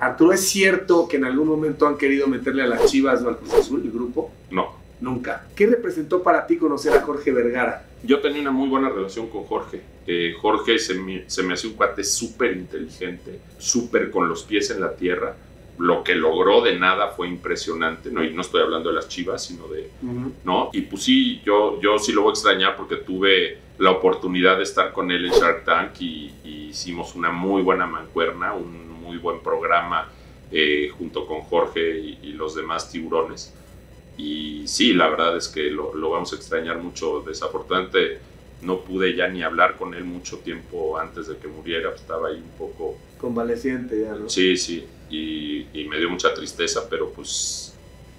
Arturo, ¿es cierto que en algún momento han querido meterle a las Chivas o al Cruz Azul, el grupo? No. Nunca. ¿Qué representó para ti conocer a Jorge Vergara? Yo tenía una muy buena relación con Jorge. Jorge se me hacía un cuate súper inteligente, súper con los pies en la tierra. Lo que logró de nada fue impresionante, ¿no? Y no estoy hablando de las Chivas, sino de... ¿no? Y pues sí, yo sí lo voy a extrañar porque tuve la oportunidad de estar con él en Shark Tank y hicimos una muy buena mancuerna, un muy buen programa junto con Jorge y los demás tiburones. Y sí, la verdad es que lo vamos a extrañar mucho. Desafortunadamente no pude ya ni hablar con él mucho tiempo antes de que muriera, pues estaba ahí un poco... convaleciente ya, ¿no? Sí, sí, y me dio mucha tristeza, pero pues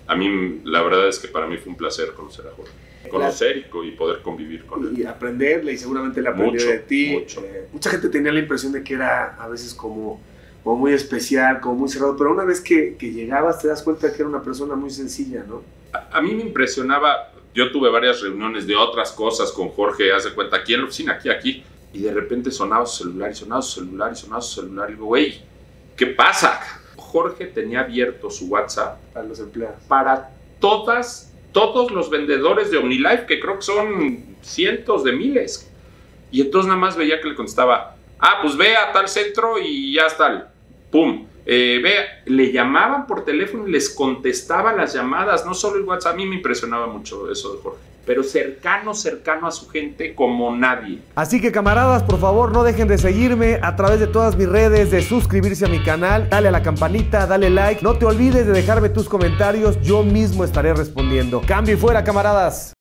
a mí la verdad es que para mí fue un placer conocer a Jorge. Conocer y poder convivir con él. Y aprenderle, y seguramente le aprendió de ti. Mucho. Mucha gente tenía la impresión de que era a veces como muy especial, como muy cerrado, pero una vez que llegabas te das cuenta que era una persona muy sencilla, ¿no? A mí me impresionaba, yo tuve varias reuniones de otras cosas con Jorge, haz de cuenta, aquí en la oficina, aquí, y de repente sonaba su celular, y sonaba su celular, y sonaba su celular, y digo, güey, ¿qué pasa? Jorge tenía abierto su WhatsApp para los empleados, para todos los vendedores de Omnilife, que creo que son cientos de miles, y entonces nada más veía que le contestaba, ah, pues ve a tal centro y ya está, pum, le llamaban por teléfono y les contestaba las llamadas, no solo el WhatsApp. A mí me impresionaba mucho eso de Jorge, pero cercano a su gente como nadie. Así que camaradas, por favor, no dejen de seguirme a través de todas mis redes, de suscribirse a mi canal, dale a la campanita, dale like, no te olvides de dejarme tus comentarios, yo mismo estaré respondiendo. Cambio y fuera, camaradas.